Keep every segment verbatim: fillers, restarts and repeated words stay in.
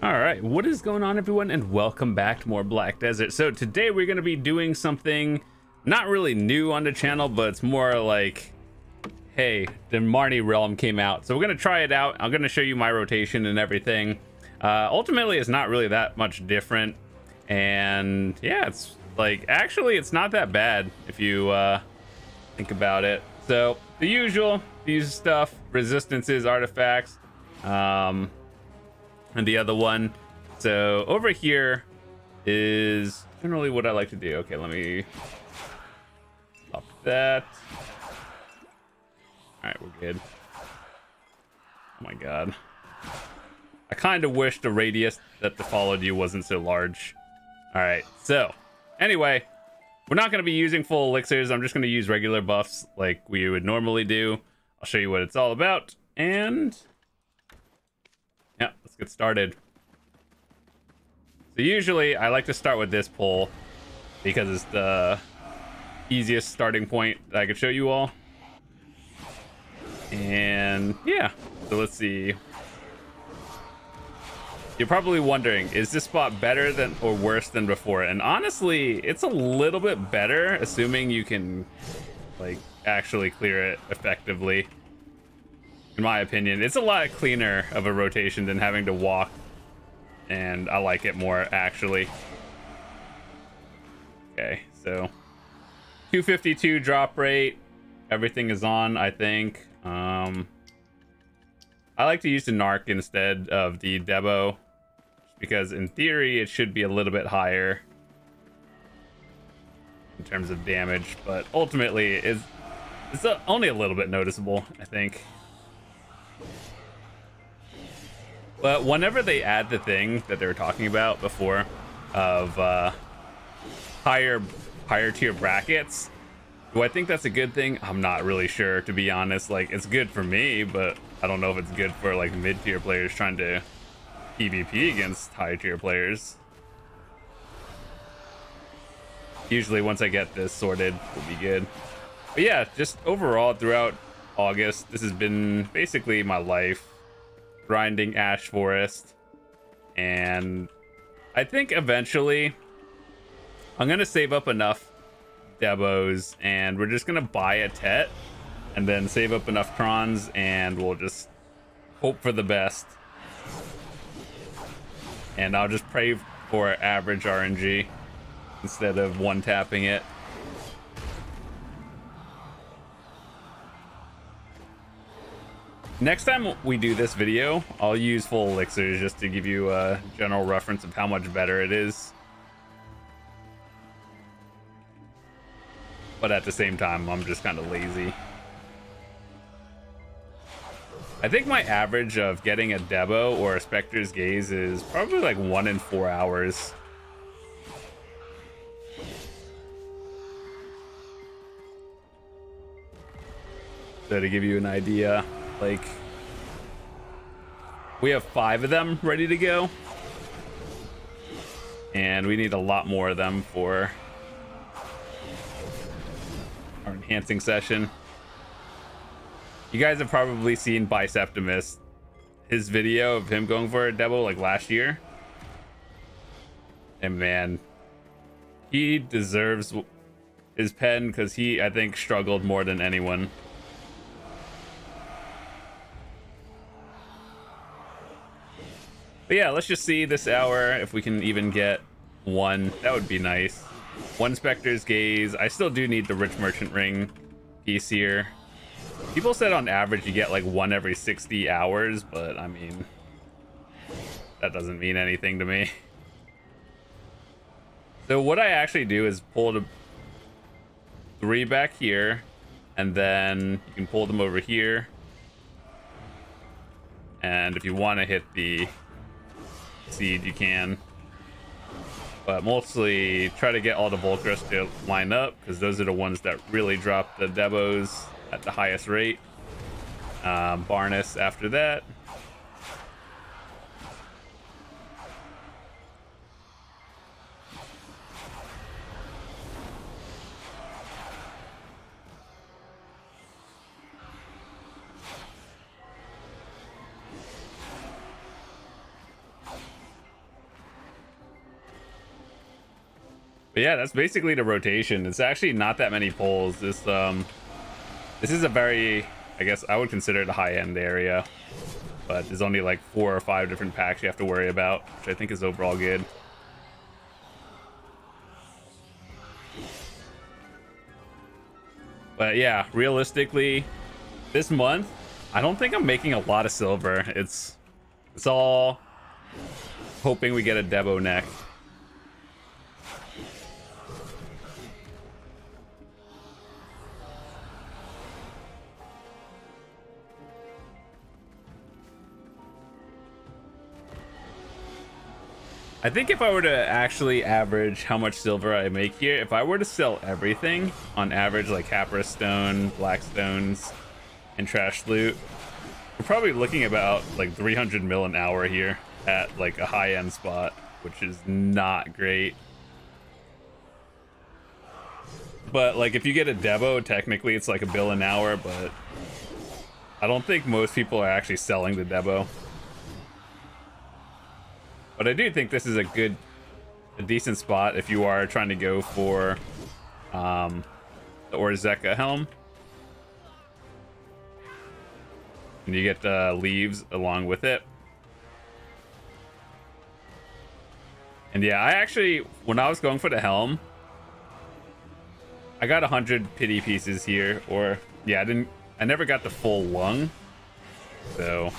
All right, what is going on, everyone, and welcome back to more Black Desert. So today we're going to be doing something not really new on the channel, but it's more like, hey, the Marni Realm came out, so we're going to try it out. I'm going to show you my rotation and everything. Uh, ultimately, it's not really that much different, and yeah, it's like, actually, it's not that bad if you uh, think about it. So the usual, these stuff, resistances, artifacts, um, and the other one. So over here is generally what I like to do. Okay, let me pop that. All right, we're good. Oh my god, I kind of wish the radius that followed you wasn't so large. All right, so anyway, we're not going to be using full elixirs. I'm just going to use regular buffs like we would normally do. I'll show you what it's all about, and yeah, let's get started. So usually I like to start with this pole because it's the easiest starting point that I could show you all. And yeah, so let's see. You're probably wondering, is this spot better than or worse than before? And honestly, it's a little bit better, assuming you can like actually clear it effectively. In my opinion, it's a lot cleaner of a rotation than having to walk, and I like it more actually. Okay, so two fifty-two drop rate, everything is on, I think. um I like to use the Narc instead of the Debo, because in theory it should be a little bit higher in terms of damage, but ultimately it's, it's a, only a little bit noticeable, I think. But whenever they add the thing that they were talking about before of uh, higher higher tier brackets, do I think that's a good thing? I'm not really sure, to be honest. Like, it's good for me, but I don't know if it's good for like mid-tier players trying to PvP against high-tier players. Usually once I get this sorted, it'll be good. But yeah, just overall throughout August, this has been basically my life, grinding Ash Forest. And I think eventually I'm gonna save up enough Debos, and we're just gonna buy a Tet, and then save up enough Trons, and we'll just hope for the best. And I'll just pray for average R N G instead of one tapping it. Next time we do this video, I'll use full elixirs just to give you a general reference of how much better it is. But at the same time, I'm just kind of lazy. I think my average of getting a Debo or a Specter's Gaze is probably like one in four hours. So to give you an idea, like, we have five of them ready to go, and we need a lot more of them for our enhancing session. You guys have probably seen Biceptimus, his video of him going for a Debo like last year. And man, he deserves his pen, because he, I think, struggled more than anyone. But yeah, let's just see this hour if we can even get one. That would be nice. One Specter's Gaze. I still do need the Rich Merchant Ring piece here. People said on average you get like one every sixty hours, but I mean, that doesn't mean anything to me. So what I actually do is pull the three back here, and then you can pull them over here. And if you want to hit the seed, you can. But mostly try to get all the Vulcaros to line up, because those are the ones that really drop the Debos at the highest rate. Um, Barnus after that. But yeah, that's basically the rotation. It's actually not that many poles. This um, this is a very, I guess I would consider it a high-end area, but there's only like four or five different packs you have to worry about, which I think is overall good. But yeah, realistically, this month, I don't think I'm making a lot of silver. It's it's all hoping we get a Debo next. I think if I were to actually average how much silver I make here, if I were to sell everything on average, like Capra Stone, Black Stones, and Trash Loot, we're probably looking about like three hundred mil an hour here at like a high-end spot, which is not great. But like if you get a Debo, technically it's like a bill an hour, but I don't think most people are actually selling the Debo. But I do think this is a good, a decent spot if you are trying to go for um, the Orzeca helm. And you get the leaves along with it. And yeah, I actually, when I was going for the helm, I got one hundred pity pieces here. Or, yeah, I didn't, I never got the full lung. So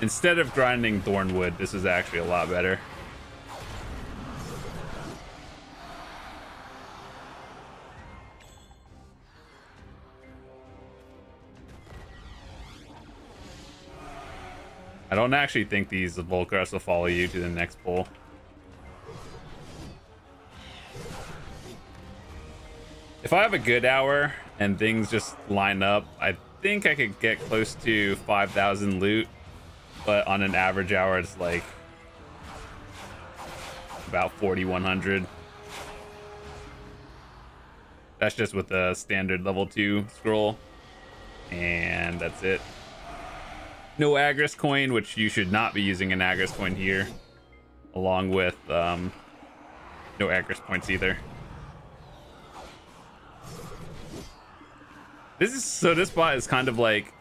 instead of grinding Thornwood, this is actually a lot better. I don't actually think these Vulcaros will follow you to the next bowl. If I have a good hour and things just line up, I think I could get close to five thousand loot. But on an average hour, it's like about forty-one hundred. That's just with a standard level two scroll. And that's it. No Agris coin, which you should not be using an Agris coin here. Along with um, no Agris points either. This is, so this spot is kind of like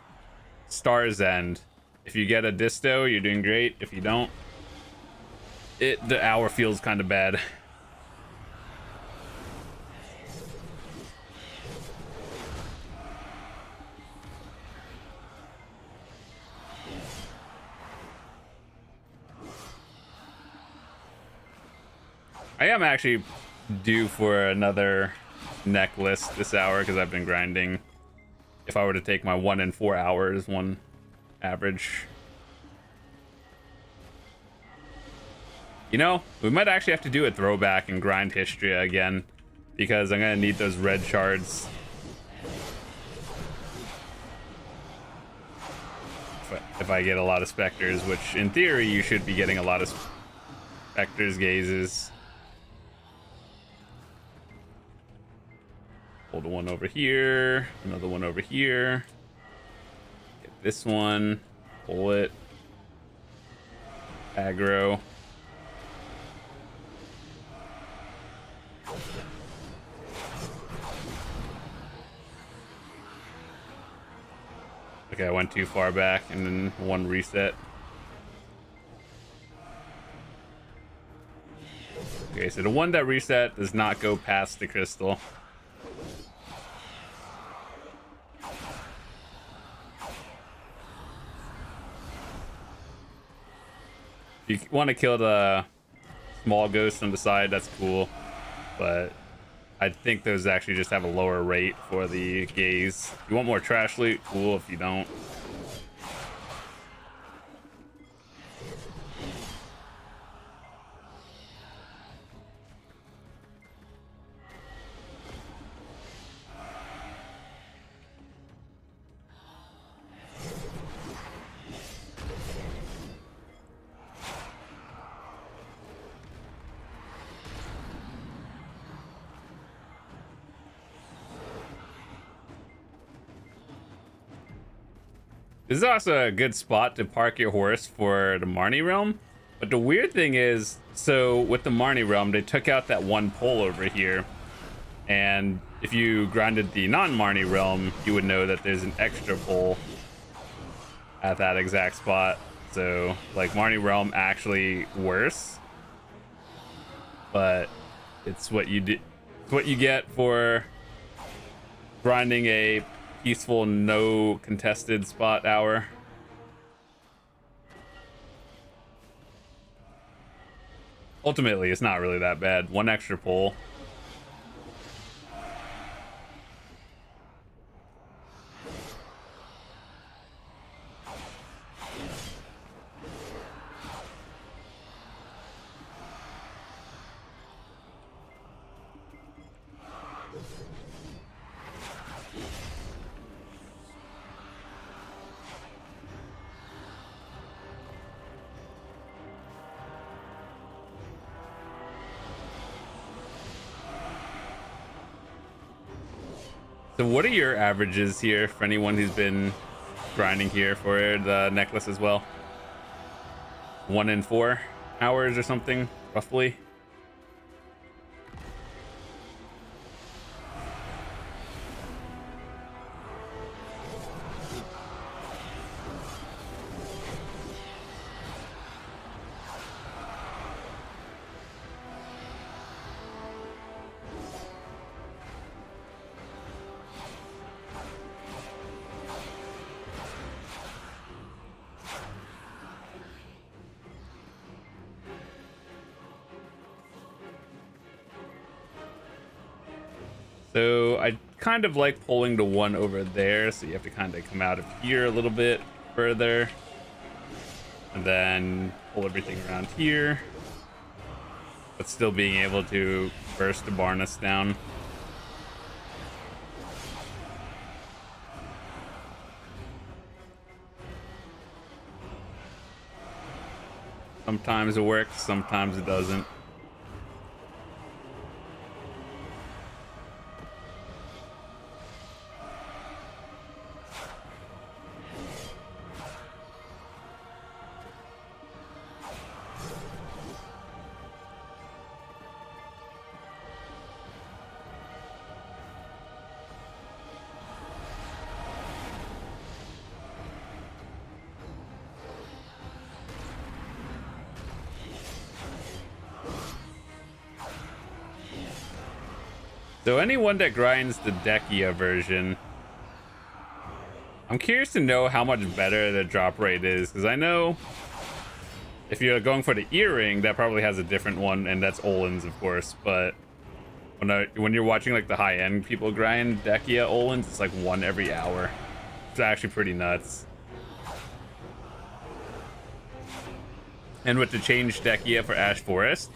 Star's End. If you get a disto, you're doing great. If you don't, it the hour feels kind of bad. I am actually due for another necklace this hour because I've been grinding. If I were to take my one in four hours, one average, you know, we might actually have to do a throwback and grind Hystria again, because I'm gonna need those red shards if I get a lot of Specters, which in theory you should be getting a lot of Specter's Gazes. Hold one over here, another one over here. This one, pull it, aggro. Okay, I went too far back and then one reset. Okay, so the one that reset does not go past the crystal. You want to kill the small ghosts on the side, that's cool, but I think those actually just have a lower rate for the gaze. You want more trash loot? Cool. If you don't, this is also a good spot to park your horse for the Marni Realm. But the weird thing is, so with the Marni Realm, they took out that one pole over here. And if you grinded the non-Marni Realm, you would know that there's an extra pole at that exact spot. So, like, Marni Realm actually worse. But it's what you do, it's what you get for grinding a peaceful, no contested spot hour. Ultimately, it's not really that bad. One extra pull. So what are your averages here for anyone who's been grinding here for the necklace as well? One in four hours or something, roughly. So I kind of like pulling the one over there, so you have to kind of come out of here a little bit further and then pull everything around here, but still being able to burst the Barnus down. Sometimes it works, sometimes it doesn't. So anyone that grinds the Dekia version, I'm curious to know how much better the drop rate is, because I know if you're going for the earring, that probably has a different one, and that's Olens, of course. But when I, when you're watching like the high-end people grind Dekia Olens, it's like one every hour. It's actually pretty nuts. And with the change Dekia for Ash Forest,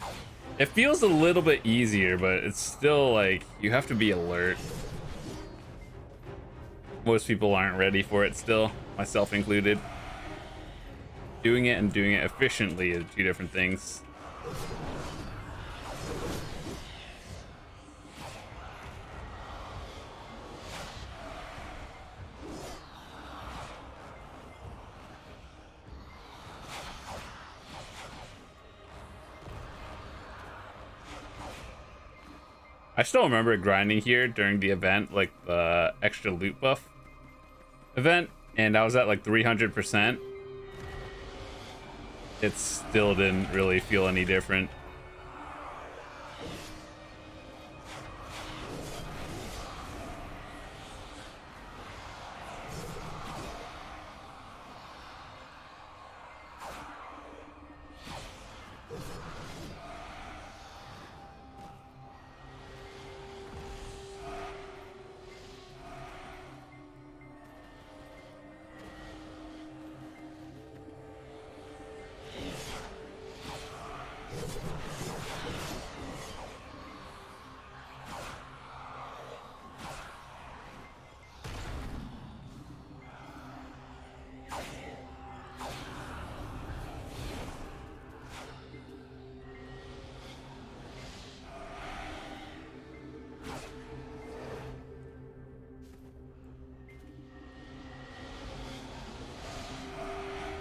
it feels a little bit easier, but it's still like you have to be alert. Most people aren't ready for it still, myself included. Doing it and doing it efficiently is two different things. I still remember grinding here during the event, like the extra loot buff event, and I was at like three hundred percent. It still didn't really feel any different.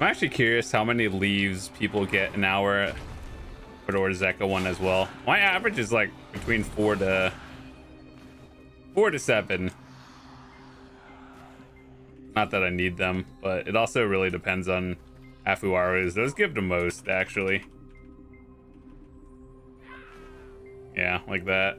I'm actually curious how many leaves people get an hour for the Orzeca one as well. My average is like between four to four to seven. Not that I need them, but it also really depends on Afuarus. Those give the most, actually. Yeah, like that.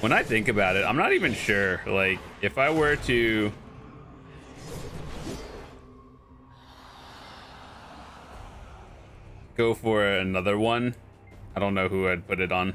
When I think about it, I'm not even sure. Like, if I were to... go for another one, I don't know who I'd put it on.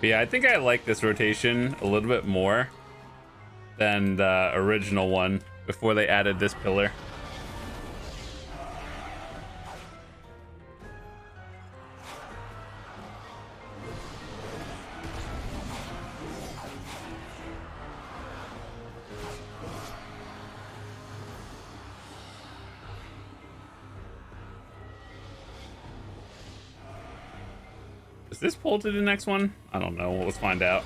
But yeah, I think I like this rotation a little bit more than the original one before they added this pillar. This pull to the next one? I don't know. Let's find out.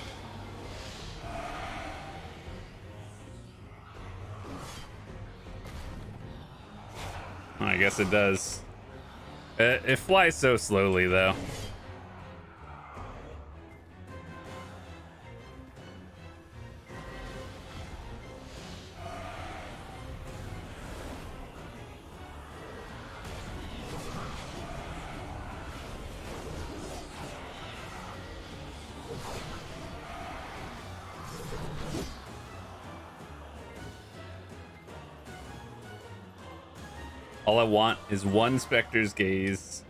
I guess it does. It, it flies so slowly, though. All I want is one Specter's Gaze,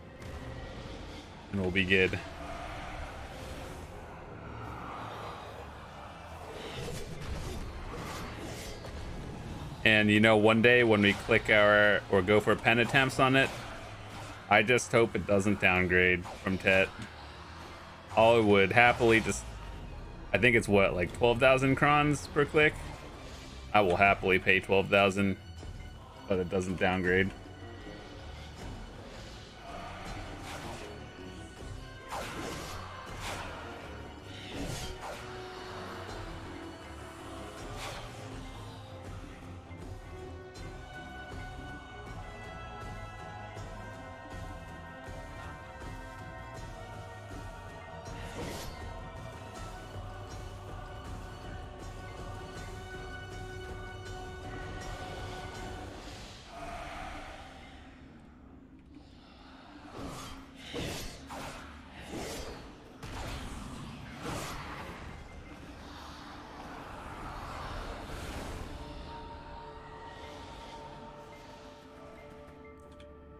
and we'll be good. And you know, one day when we click our or go for pen attempts on it, I just hope it doesn't downgrade from Tet. I would happily just, I think it's what, like twelve thousand crons per click? I will happily pay twelve thousand, but it doesn't downgrade.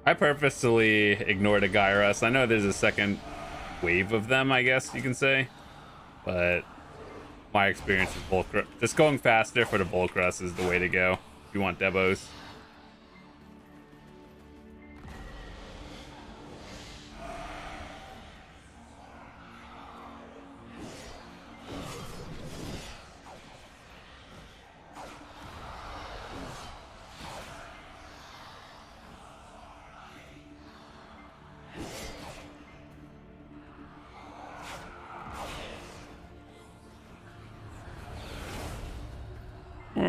I purposely ignored a Gyros. I know there's a second wave of them, I guess you can say, but my experience with Vulcaros, just going faster for the Vulcaros is the way to go if you want Devos.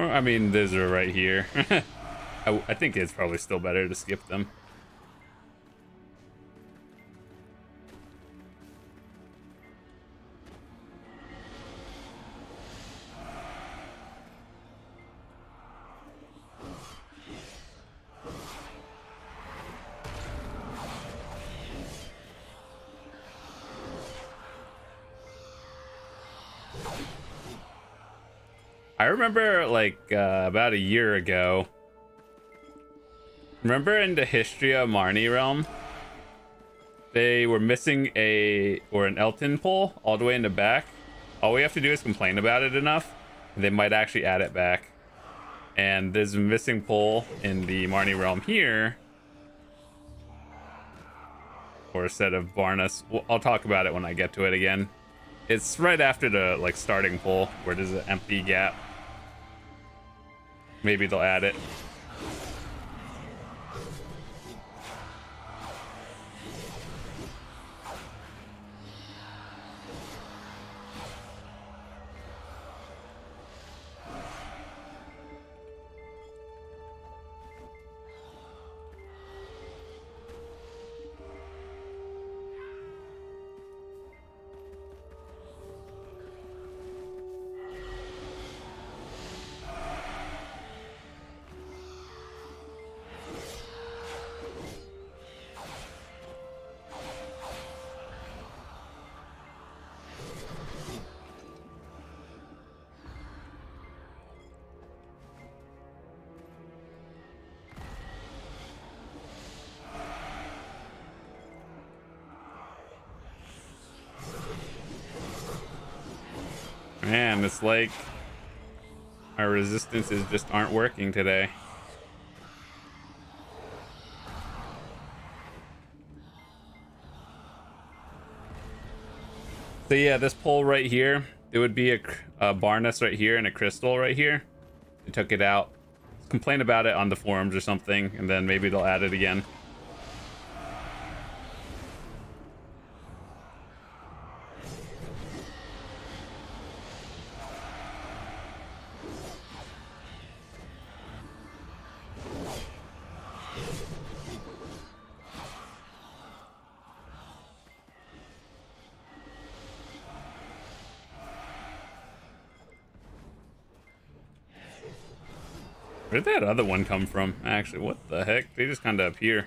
I mean, those are right here. I, I think it's probably still better to skip them. I remember, like, uh, about a year ago, Remember in the Hystria Marni Realm, they were missing a or an Elton pole all the way in the back. All we have to do is complain about it enough, and they might actually add it back. And there's a missing pole in the Marni Realm here, or a set of Barnus. I'll talk about it when I get to it again. It's right after the like starting pole where there's an empty gap. Maybe they'll add it. Man, it's like our resistances just aren't working today. So yeah, this pole right here, it would be a, a Barnus right here and a crystal right here. They took it out. Complain about it on the forums or something, and then maybe they'll add it again. Where'd that other one come from? Actually, what the heck? They just kind of appear.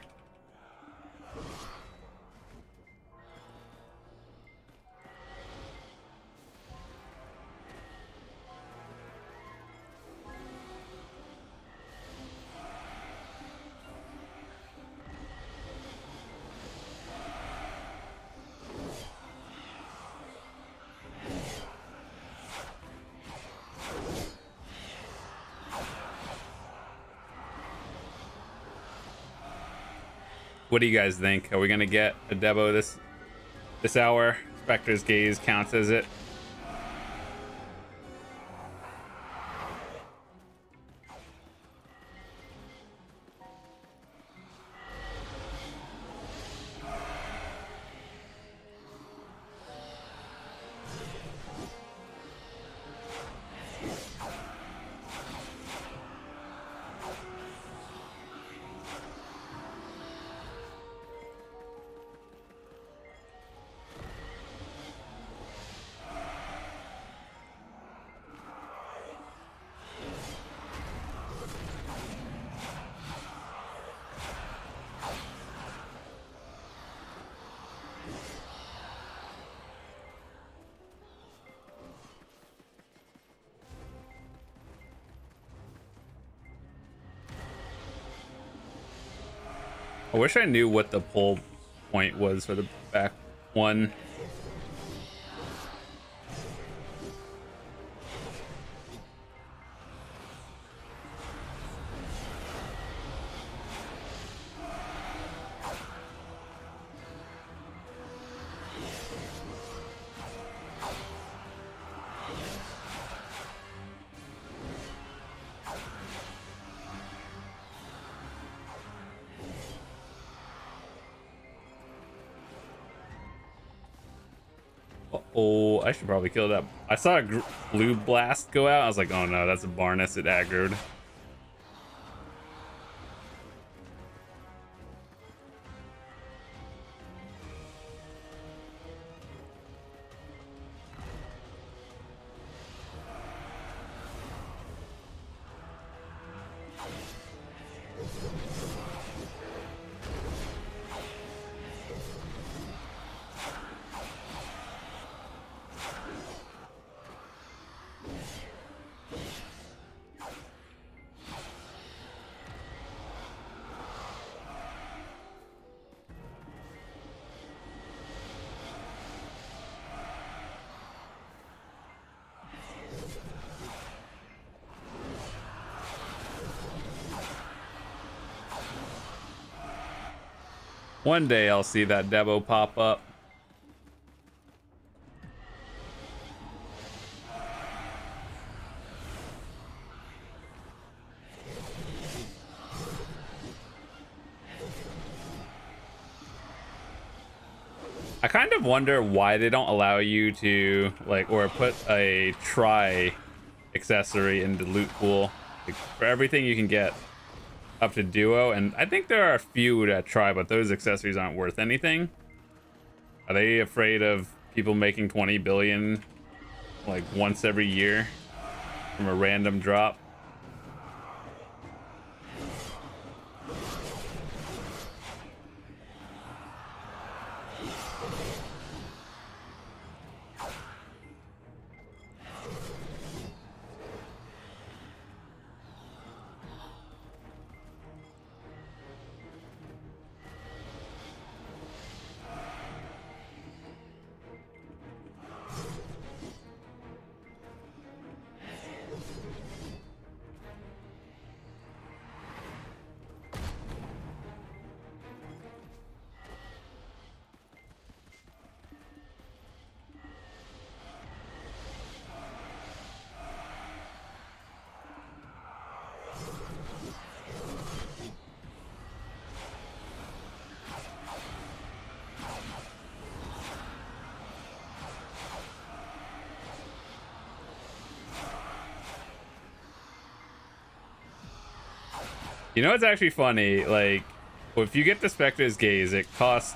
What do you guys think? Are we gonna get a Debo this this hour? Specter's Gaze counts as it. I wish I knew what the pull point was for the back one. Oh, I should probably kill that. I saw a blue blast go out. I was like, oh no, that's a Barnus. It aggroed. One day I'll see that Debo pop up. I kind of wonder why they don't allow you to, like, or put a try accessory in the loot pool. Like, for everything you can get up to duo, and I think there are a few that try, but those accessories aren't worth anything. Are they afraid of people making twenty billion like once every year from a random drop? You know, it's actually funny, like, if you get the Specter's Gaze, it costs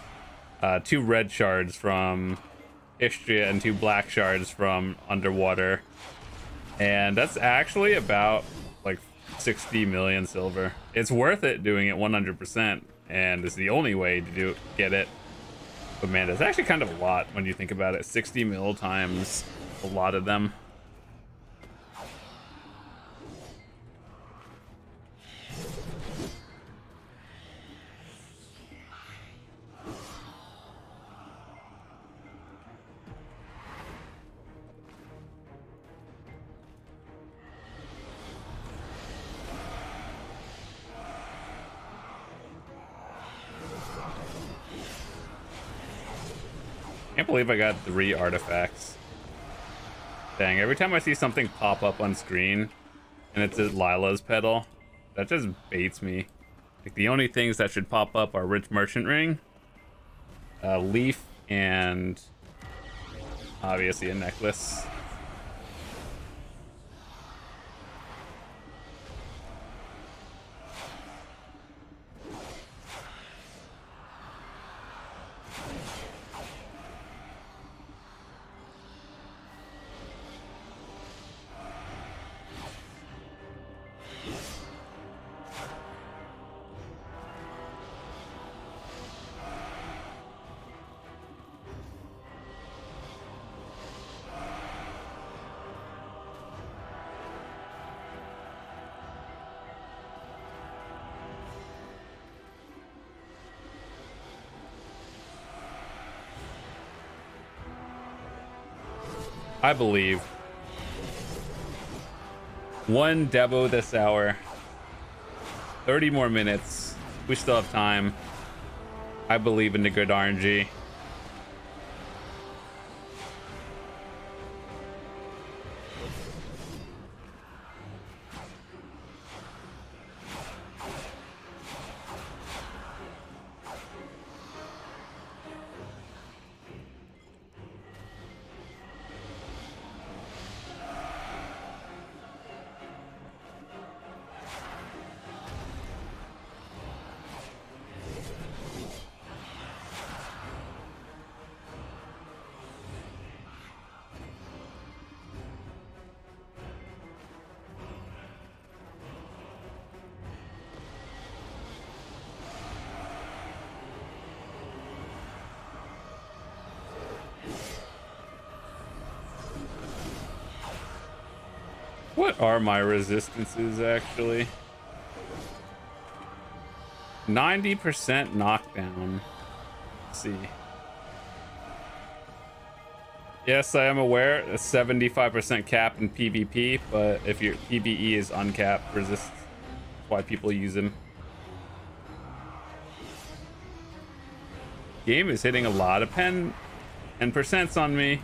uh, two red shards from Hystria and two black shards from Underwater. And that's actually about, like, sixty million silver. It's worth it doing it one hundred percent, and it's the only way to do get it. But man, that's actually kind of a lot when you think about it. sixty mil times a lot of them. I believe I got three artifacts. Dang, every time I see something pop up on screen and it's a Lila's petal, that just baits me. Like, the only things that should pop up are Rich Merchant Ring, a leaf, and obviously a necklace. I believe one Debo this hour, thirty more minutes, we still have time. I believe in the good R N G. What are my resistances actually? ninety percent knockdown. Let's see. Yes, I am aware a seventy-five percent cap in PvP, but if your PvE is uncapped, resist. Why people use him. Game is hitting a lot of pen and percents on me.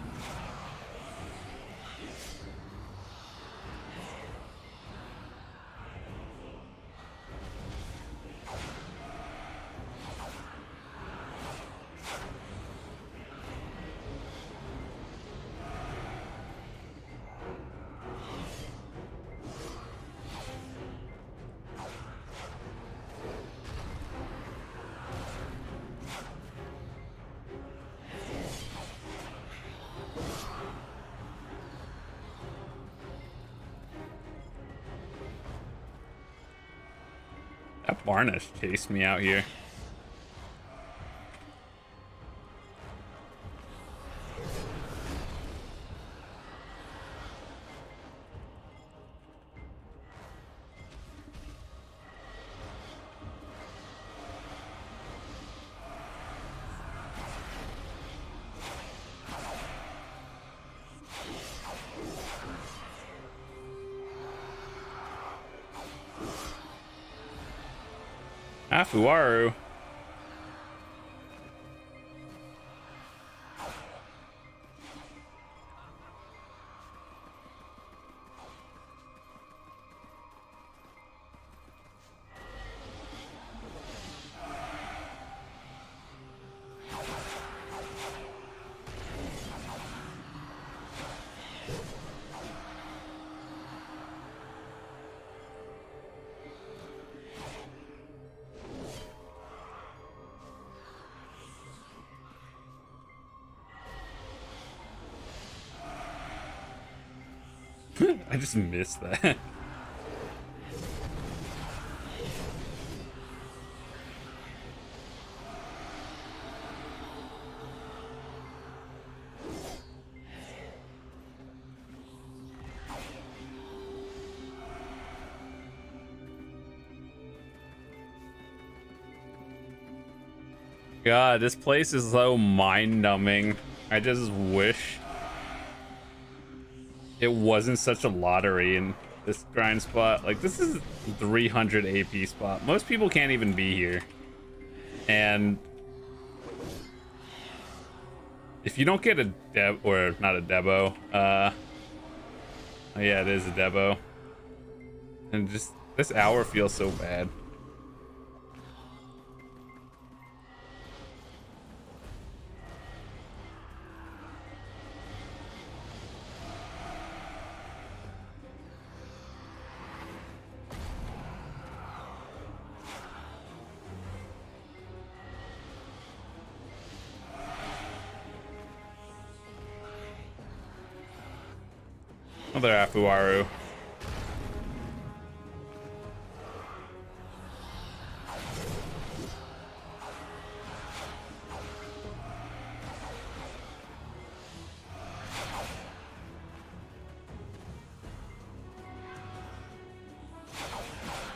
Barnus chased me out here. Nafuwaru. I just missed that. God, this place is so mind-numbing. I just wish it wasn't such a lottery in this grind spot. Like, this is three hundred A P spot. Most people can't even be here. And if you don't get a deb, or not a debo, uh, oh yeah, it is a debo. And just this hour feels so bad. Another Afuarus. I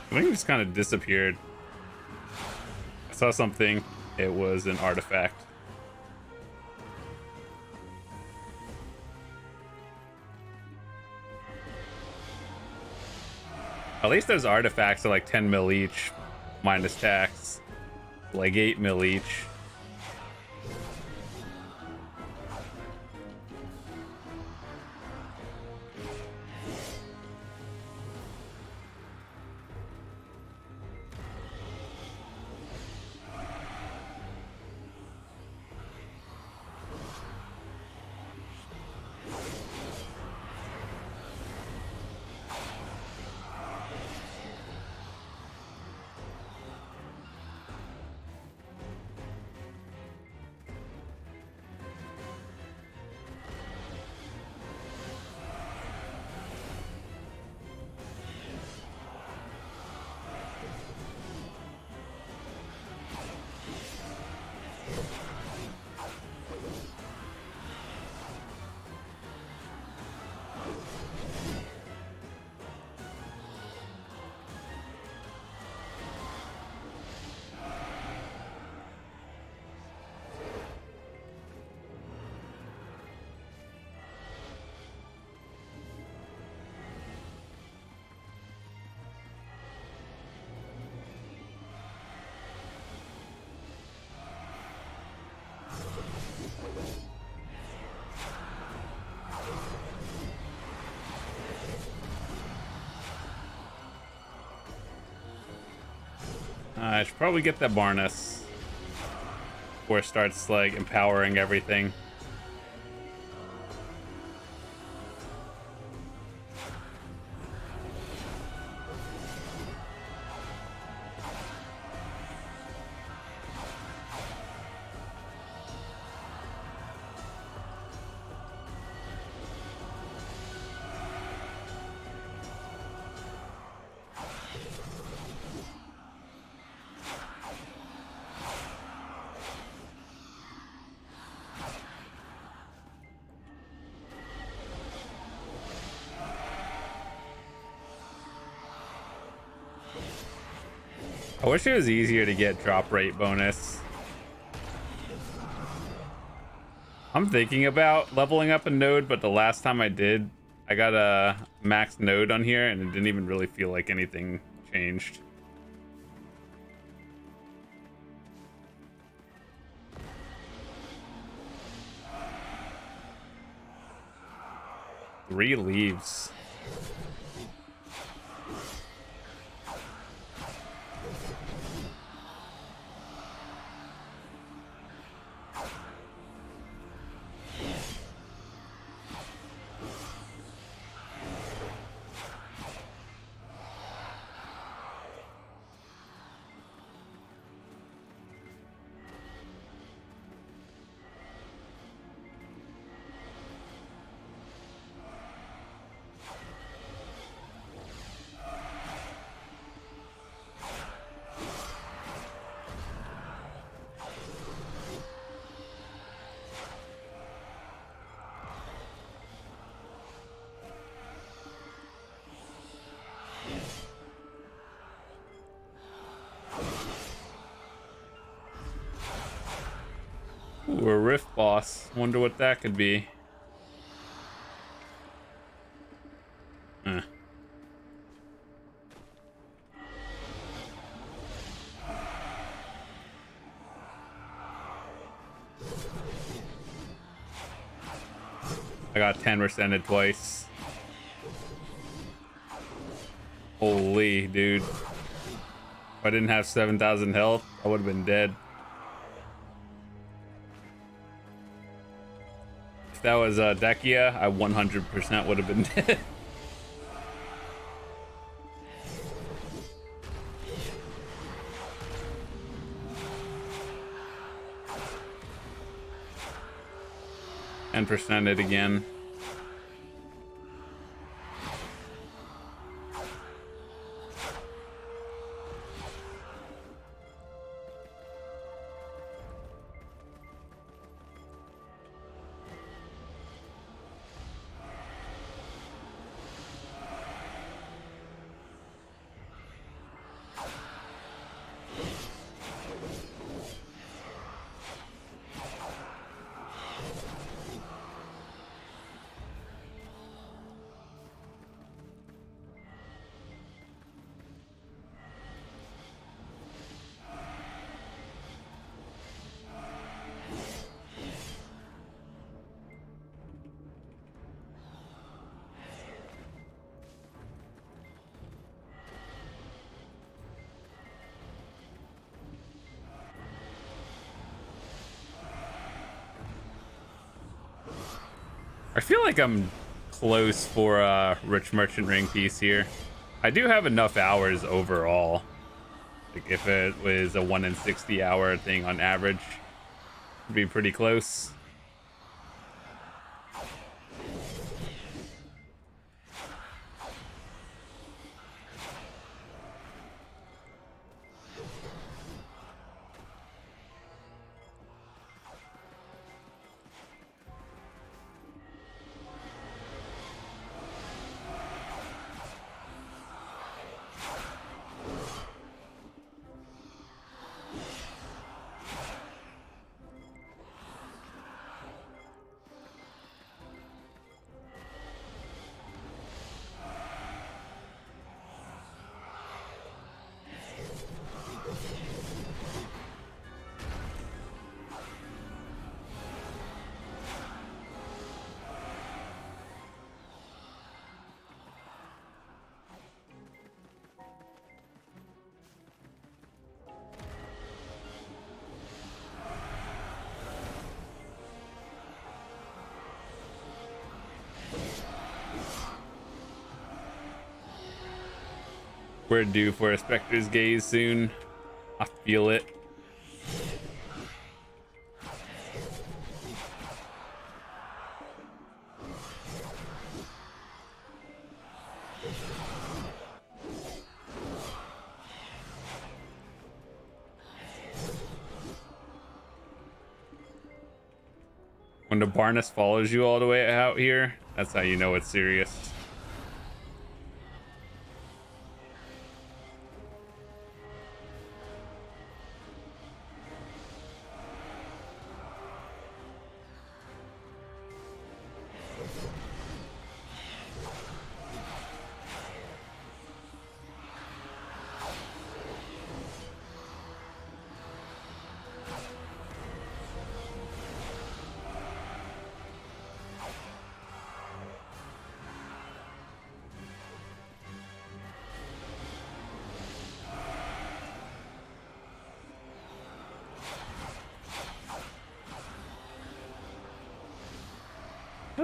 think it just kind of disappeared. I saw something. It was an artifact. At least those artifacts are like ten mil each, minus tax, like eight mil each. Uh, I should probably get that Barnus before it starts like empowering everything. I wish it was easier to get drop rate bonus. I'm thinking about leveling up a node, but the last time I did, I got a max node on here and it didn't even really feel like anything changed. Three leaves. Or a rift boss. Wonder what that could be. Huh. I got ten percented twice. Holy dude. If I didn't have seven thousand health, I would have been dead. That was uh, Dekia. I one hundred percent would have been dead. ten percent it again. I feel like I'm close for a Rich Merchant Ring piece here. I do have enough hours overall. Like if it was a one in sixty hour thing on average, it'd be pretty close. We're due for a Specter's Gaze soon. I feel it. When the Barnus follows you all the way out here, that's how you know it's serious.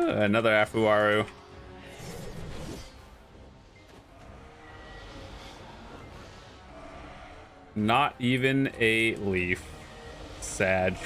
Another Afuarus. Not even a leaf. Sad.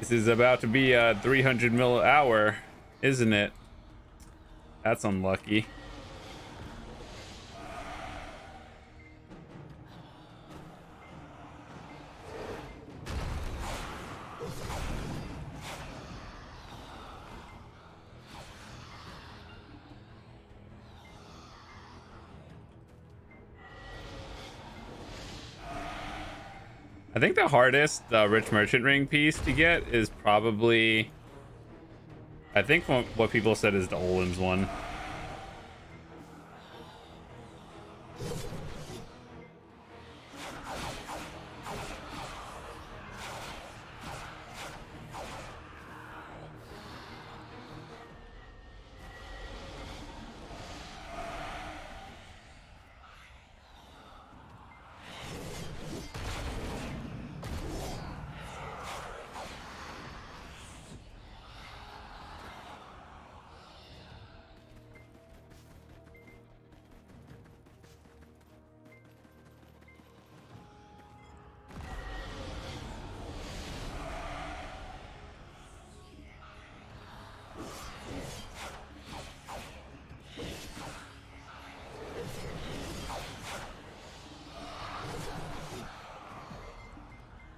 This is about to be a three hundred mil an hour, isn't it? That's unlucky. I think the hardest uh, Rich Merchant Ring piece to get is probably, I think what, what people said is the Olens one.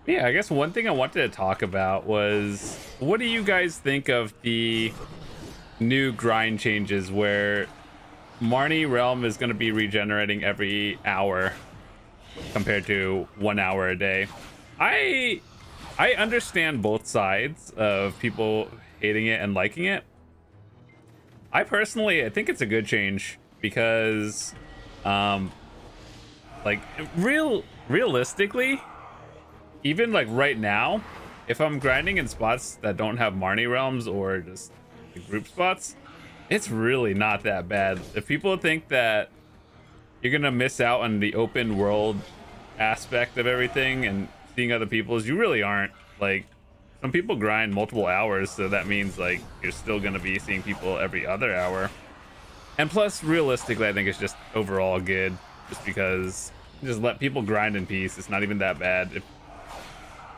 Yeah, I guess one thing I wanted to talk about was, what do you guys think of the new grind changes where Marni Realm is going to be regenerating every hour compared to one hour a day? I I understand both sides of people hating it and liking it. I personally, I think it's a good change because, um, like, real realistically... Even like right now, if I'm grinding in spots that don't have Marni Realms or just group spots, it's really not that bad. If people think that you're gonna miss out on the open world aspect of everything and seeing other people's, you really aren't. Like, some people grind multiple hours, so that means like you're still gonna be seeing people every other hour. And plus, realistically, I think it's just overall good, just because just let people grind in peace. It's not even that bad. If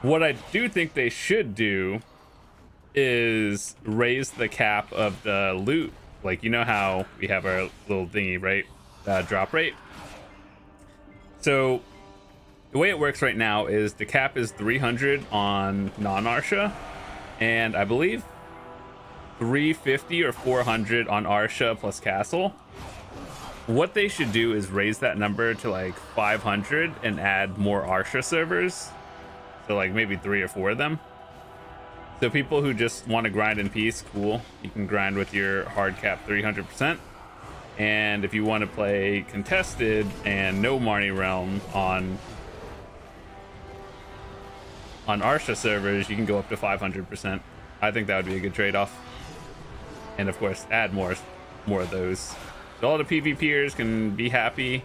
What I do think they should do is raise the cap of the loot. Like, you know how we have our little thingy, right? Uh, drop rate. So the way it works right now is the cap is three hundred on non-Arsha, and I believe three fifty or four hundred on Arsha plus Castle. What they should do is raise that number to like five hundred and add more Arsha servers. So like maybe three or four of them. So people who just want to grind in peace, cool. You can grind with your hard cap three hundred percent. And if you want to play contested and no Marni Realm on on Arsha servers, you can go up to five hundred percent. I think that would be a good trade-off. And of course, add more more of those. So all the PvPers can be happy.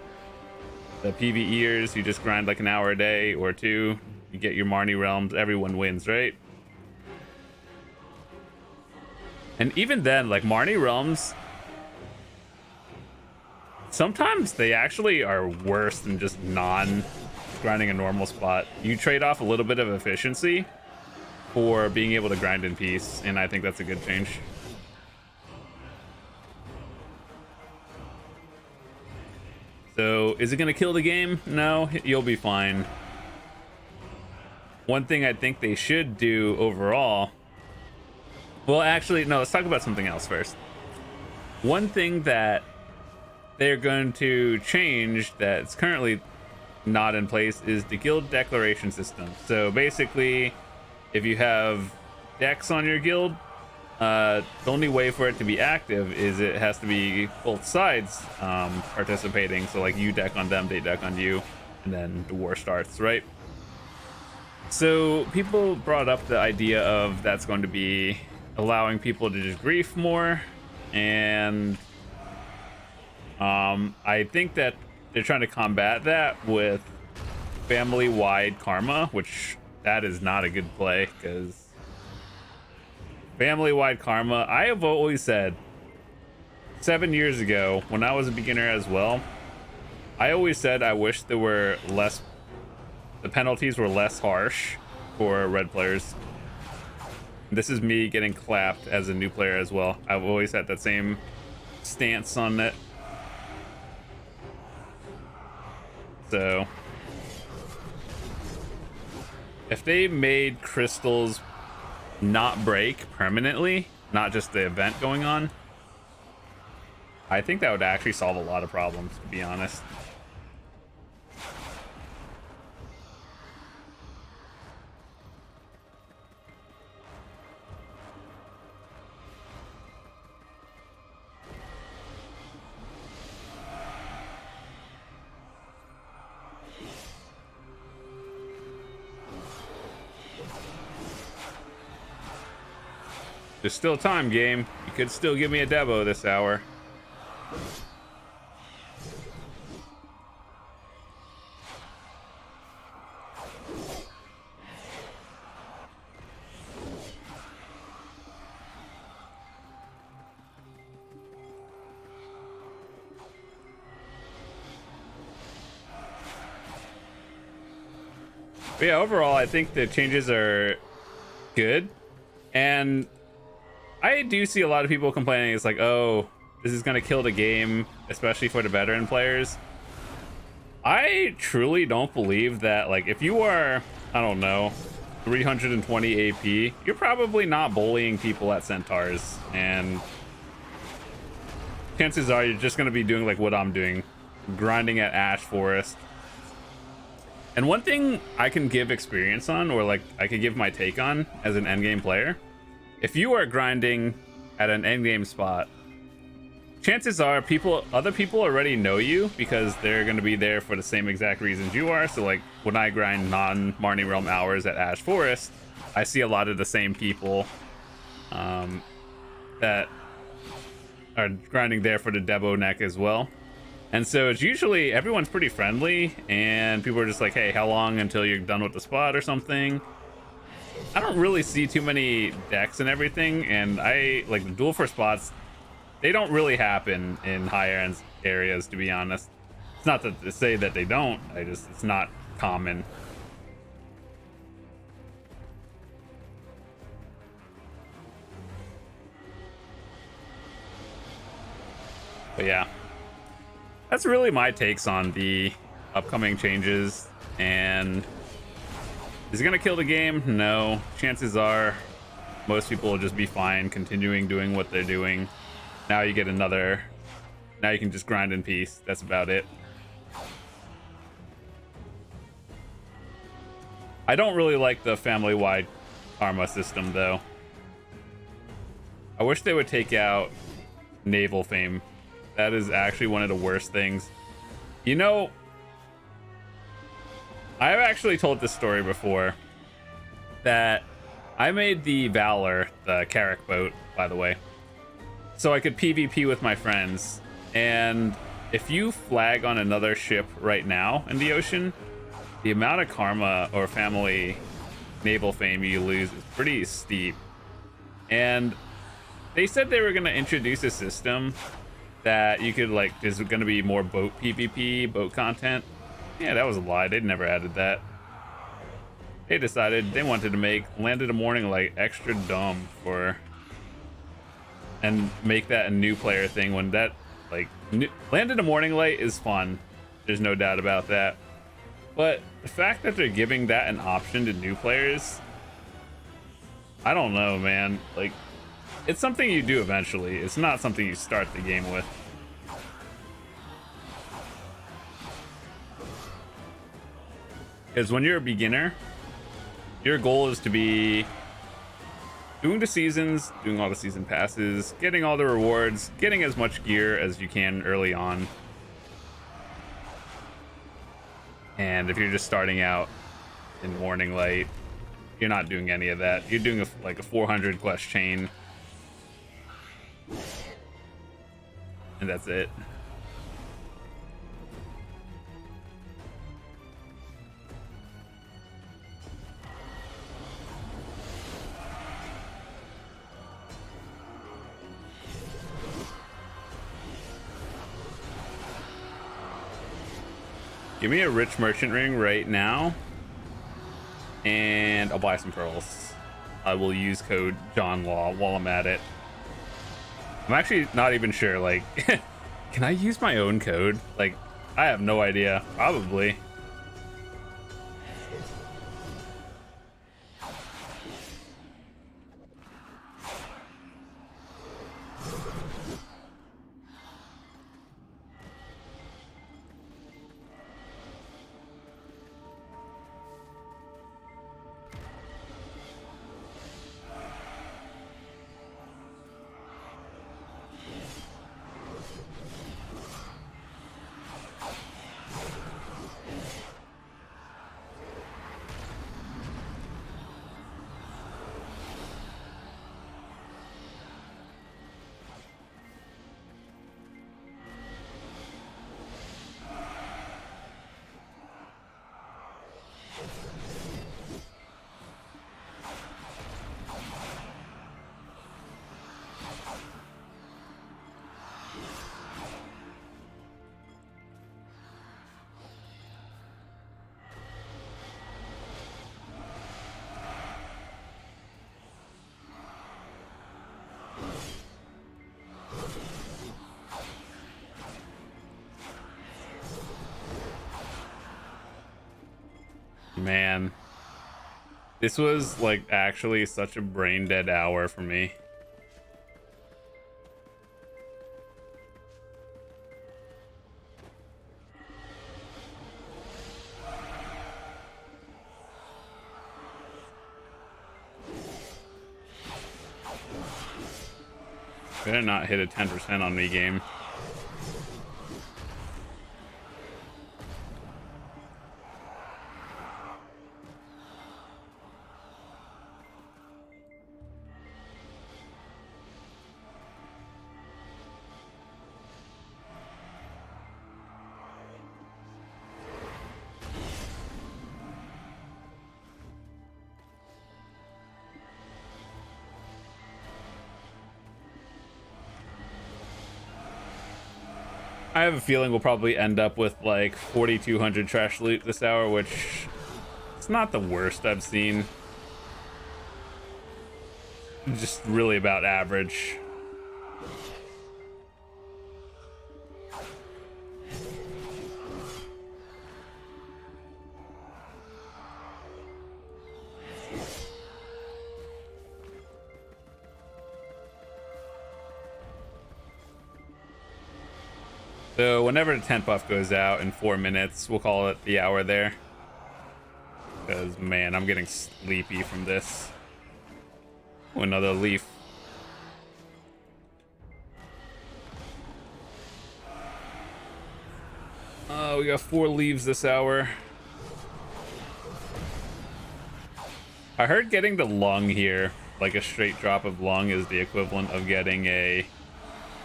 The PvEers, you just grind like an hour a day or two. You get your Marni Realms, everyone wins, right? And even then, like Marni Realms, sometimes they actually are worse than just non grinding a normal spot. You trade off a little bit of efficiency for being able to grind in peace, and I think that's a good change. So is it gonna kill the game? No, you'll be fine. One thing I think they should do overall, well actually no, let's talk about something else first. One thing that they're going to change that's currently not in place is the guild declaration system. So basically, if you have decks on your guild, uh, the only way for it to be active is it has to be both sides um, participating. So like you deck on them, they deck on you, and then the war starts, right? So people brought up the idea of that's going to be allowing people to just grief more, and Um, I think that they're trying to combat that with family-wide karma, which that is not a good play, because family-wide karma, I have always said seven years ago when I was a beginner as well, I always said I wish there were less, the penalties were less harsh for red players. This is me getting clapped as a new player as well. I've always had that same stance on it. So if they made crystals not break permanently, not just the event going on, I think that would actually solve a lot of problems, to be honest. There's still time, game. You could still give me a Debo this hour. But yeah, overall, I think the changes are good. And I do see a lot of people complaining. It's like, oh, this is going to kill the game, especially for the veteran players. I truly don't believe that. Like, if you are, I don't know, three hundred twenty A P, you're probably not bullying people at Centaurs. And chances are you're just going to be doing like what I'm doing, grinding at Ash Forest. And one thing I can give experience on, or like I could give my take on as an endgame player, if you are grinding at an endgame spot, chances are people, other people already know you because they're going to be there for the same exact reasons you are. So like when I grind non-Marni Realm hours at Ash Forest, I see a lot of the same people um, that are grinding there for the Debo neck as well. And so it's usually everyone's pretty friendly and people are just like, hey, how long until you're done with the spot or something? I don't really see too many decks and everything, and I like the duel for spots, they don't really happen in higher end areas, to be honest. It's not to say that they don't, I just, it's not common. But yeah, that's really my takes on the upcoming changes. And is it gonna kill the game? No. Chances are most people will just be fine continuing doing what they're doing. Now you get another, now you can just grind in peace. That's about it. I don't really like the family-wide karma system, though. I wish they would take out naval fame. That is actually one of the worst things. You know, I've actually told this story before, that I made the Valor, the Carrick boat, by the way, so I could PvP with my friends. And if you flag on another ship right now in the ocean, the amount of karma or family naval fame you lose is pretty steep. And they said they were going to introduce a system that you could, like, there's going to be more boat PvP, boat content. Yeah, that was a lie. They never added that. They decided they wanted to make Land of the Morning Light extra dumb for, and make that a new player thing when that, like, new, Land of the Morning Light is fun. There's no doubt about that. But the fact that they're giving that an option to new players, I don't know, man. Like, it's something you do eventually. It's not something you start the game with. Because when you're a beginner, your goal is to be doing the seasons, doing all the season passes, getting all the rewards, getting as much gear as you can early on. And if you're just starting out in Morning Light, you're not doing any of that. You're doing a, like a four hundred quest chain. And that's it. Give me a Rich Merchant Ring right now, and I'll buy some pearls. I will use code Jonlaw while I'm at it. I'm actually not even sure, like, can I use my own code? Like, I have no idea. Probably. Man, this was like actually such a brain dead hour for me. Better not hit a ten percent on me, game. I have a feeling we'll probably end up with like forty-two hundred trash loot this hour, which it's not the worst I've seen. Just really about average. So whenever the tent buff goes out in four minutes, we'll call it the hour there. Because, man, I'm getting sleepy from this. Oh, another leaf. Uh, we got four leaves this hour. I heard getting the lung here, like a straight drop of lung, is the equivalent of getting a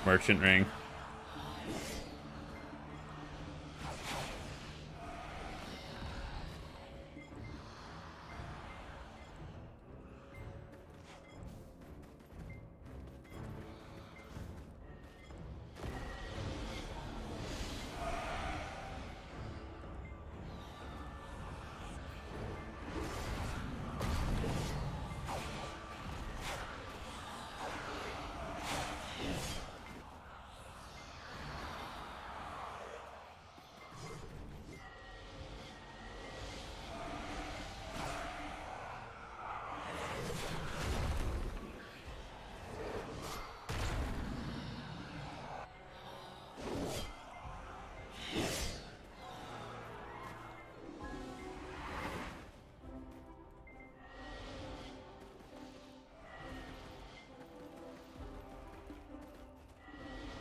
merchant ring.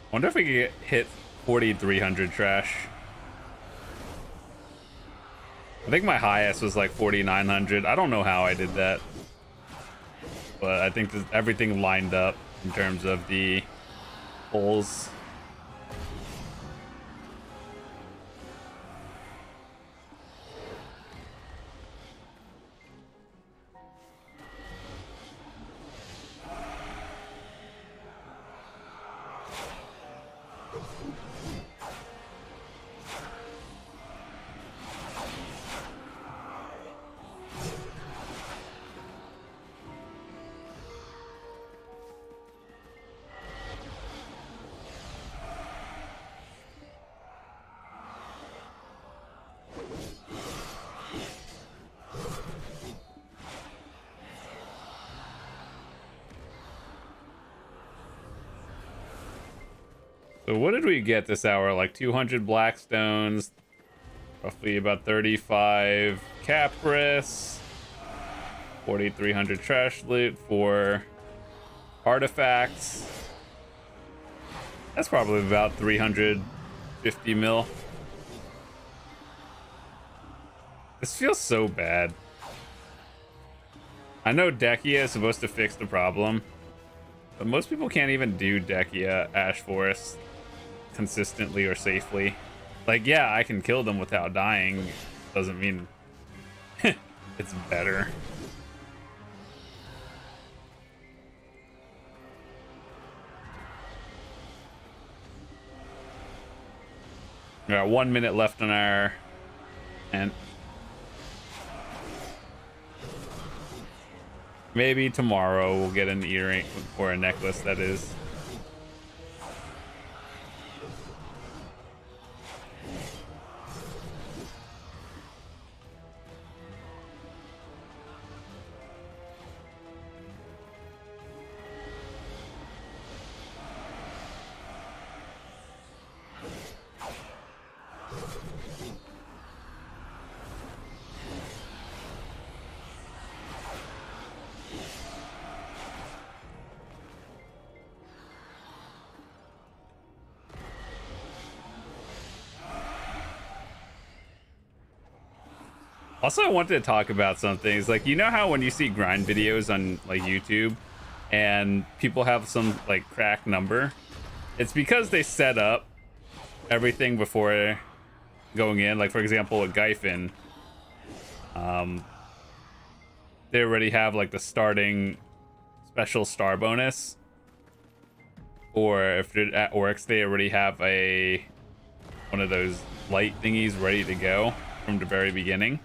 I wonder if we could get hit forty-three hundred trash. I think my highest was like forty-nine hundred. I don't know how I did that, but I think everything lined up in terms of the holes. So what did we get this hour? Like two hundred blackstones, roughly about thirty-five capris, forty-three hundred trash loot, four artifacts. That's probably about three hundred fifty mil. This feels so bad. I know Dekia is supposed to fix the problem, but most people can't even do Dekia Ash Forest consistently or safely. Like, yeah, I can kill them without dying, doesn't mean it's better. We got one minute left on our and maybe tomorrow we'll get an earring or a necklace, that is. Also, I wanted to talk about some things. Like, you know how when you see grind videos on like YouTube and people have some like crack number, it's because they set up everything before going in. Like, for example, with Gyfen, um, they already have like the starting special star bonus, or if they're at Oryx, they already have a one of those light thingies ready to go from the very beginning.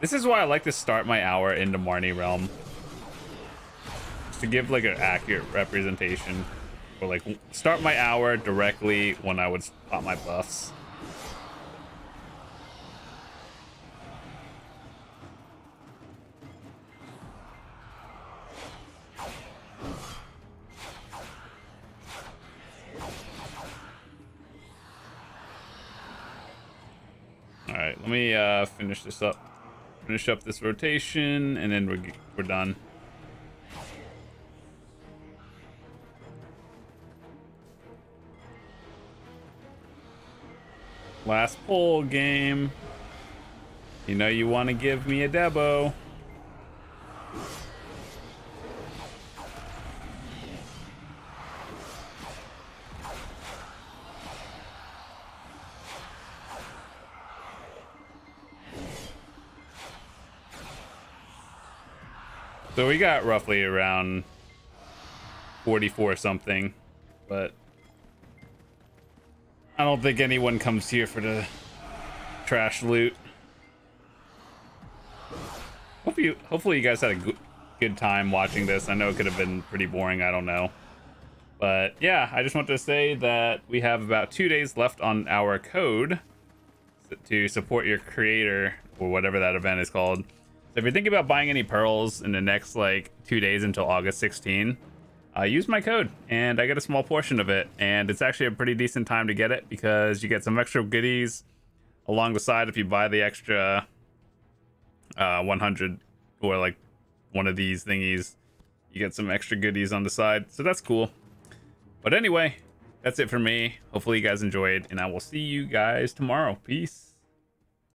This is why I like to start my hour into Marni Realm, just to give like an accurate representation, or like start my hour directly when I would pop my buffs. right, let me uh, finish this up. Finish up this rotation, and then we're we're done. Last pull game. You know you want to give me a Debo. So we got roughly around forty-four something, but I don't think anyone comes here for the trash loot. Hope you, hopefully you guys had a good time watching this. I know it could have been pretty boring, I don't know. But yeah, I just want to say that we have about two days left on our code to support your creator, or whatever that event is called. So if you're thinking about buying any pearls in the next like two days until August sixteenth, I uh, use my code and I get a small portion of it, and it's actually a pretty decent time to get it because you get some extra goodies along the side if you buy the extra uh, one hundred or like one of these thingies. You get some extra goodies on the side, so that's cool. But anyway, that's it for me. Hopefully you guys enjoyed, and I will see you guys tomorrow. Peace.